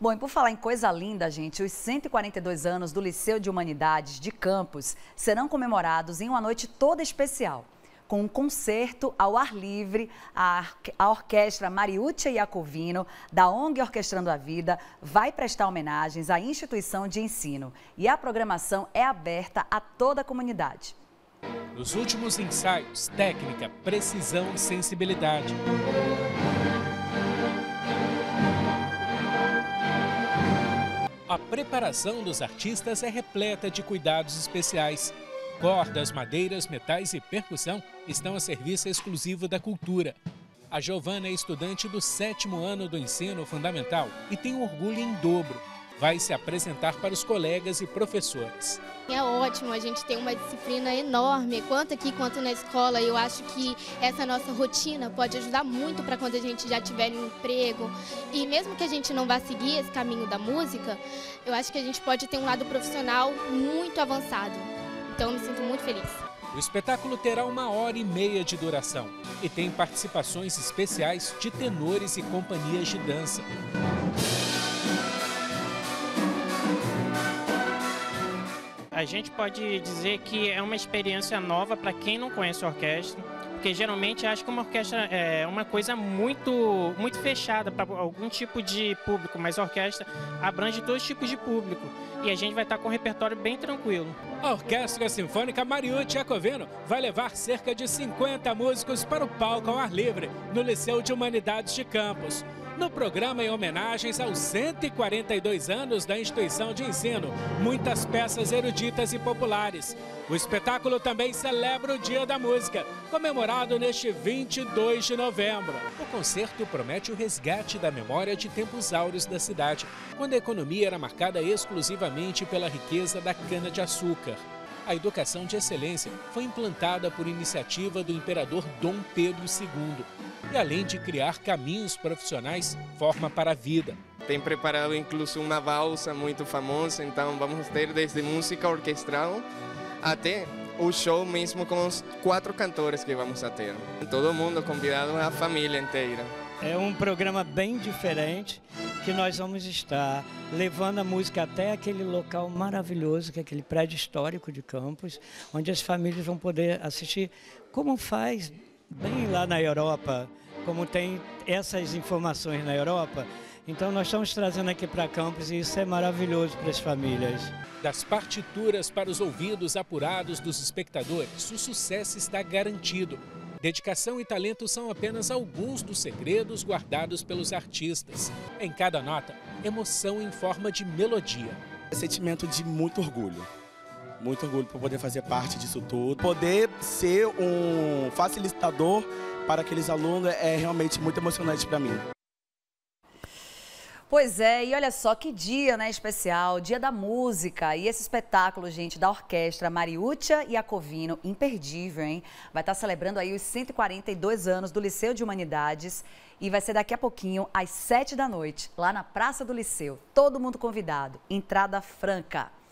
Bom, e por falar em coisa linda, gente, os 142 anos do Liceu de Humanidades de Campos serão comemorados em uma noite toda especial. Com um concerto ao ar livre, a orquestra Mariuccia Iacovino, da ONG Orquestrando a Vida, vai prestar homenagens à instituição de ensino. E a programação é aberta a toda a comunidade. Nos últimos ensaios, técnica, precisão e sensibilidade. A preparação dos artistas é repleta de cuidados especiais. Cordas, madeiras, metais e percussão estão a serviço exclusivo da cultura. A Giovana é estudante do 7º ano do ensino fundamental e tem orgulho em dobro. Vai se apresentar para os colegas e professores. É ótimo, a gente tem uma disciplina enorme, quanto aqui quanto na escola. Eu acho que essa nossa rotina pode ajudar muito para quando a gente já tiver um emprego. E mesmo que a gente não vá seguir esse caminho da música, eu acho que a gente pode ter um lado profissional muito avançado. Então, me sinto muito feliz. O espetáculo terá 1h30 de duração e tem participações especiais de tenores e companhias de dança. A gente pode dizer que é uma experiência nova para quem não conhece a orquestra, porque geralmente acho que uma orquestra é uma coisa muito fechada para algum tipo de público, mas a orquestra abrange todos os tipos de público e a gente vai estar com um repertório bem tranquilo. A Orquestra Sinfônica Mariuccia Iacovino vai levar cerca de 50 músicos para o palco ao ar livre, no Liceu de Humanidades de Campos. No programa, em homenagens aos 142 anos da instituição de ensino, muitas peças eruditas e populares. O espetáculo também celebra o Dia da Música, comemorado neste 22 de novembro. O concerto promete o resgate da memória de tempos áureos da cidade, quando a economia era marcada exclusivamente pela riqueza da cana-de-açúcar. A educação de excelência foi implantada por iniciativa do imperador Dom Pedro II. E além de criar caminhos profissionais, forma para a vida. Tem preparado incluso uma valsa muito famosa, então vamos ter desde música orquestral até o show mesmo com os 4 cantores que vamos ter. Todo mundo convidado, a família inteira. É um programa bem diferente que nós vamos estar levando a música até aquele local maravilhoso, que é aquele prédio histórico de Campos, onde as famílias vão poder assistir como faz bem lá na Europa, como tem essas informações na Europa. Então nós estamos trazendo aqui para Campos e isso é maravilhoso para as famílias. Das partituras para os ouvidos apurados dos espectadores, o sucesso está garantido. Dedicação e talento são apenas alguns dos segredos guardados pelos artistas. Em cada nota, emoção em forma de melodia. É um sentimento de muito orgulho por poder fazer parte disso tudo. Poder ser um facilitador para aqueles alunos é realmente muito emocionante para mim. Pois é, e olha só que dia, né, especial, dia da música. E esse espetáculo, gente, da orquestra Mariuccia Iacovino, imperdível, hein? Vai estar celebrando aí os 142 anos do Liceu de Humanidades e vai ser daqui a pouquinho, às 19h, lá na Praça do Liceu. Todo mundo convidado, entrada franca.